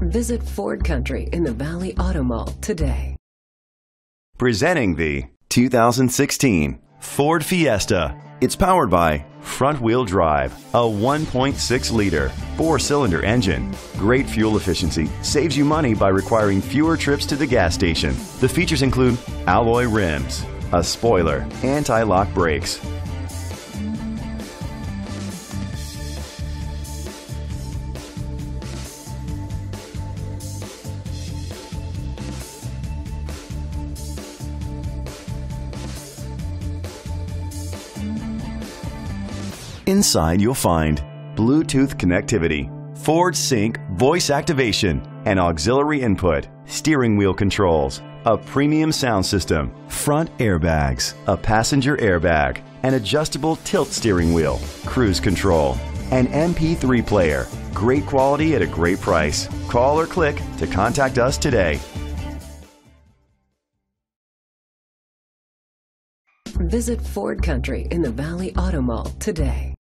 Visit Ford Country in the Valley Auto Mall today. Presenting the 2016 Ford Fiesta. It's powered by front-wheel drive, a 1.6-liter four-cylinder engine. Great fuel efficiency saves you money by requiring fewer trips to the gas station. The features include alloy rims, a spoiler, anti-lock brakes, Inside you'll find Bluetooth connectivity, Ford Sync voice activation and auxiliary input, steering wheel controls, a premium sound system, front airbags, a passenger airbag, an adjustable tilt steering wheel, cruise control, an MP3 player. Great quality at a great price. Call or click to contact us today. Visit Ford Country in the Valley Auto Mall today.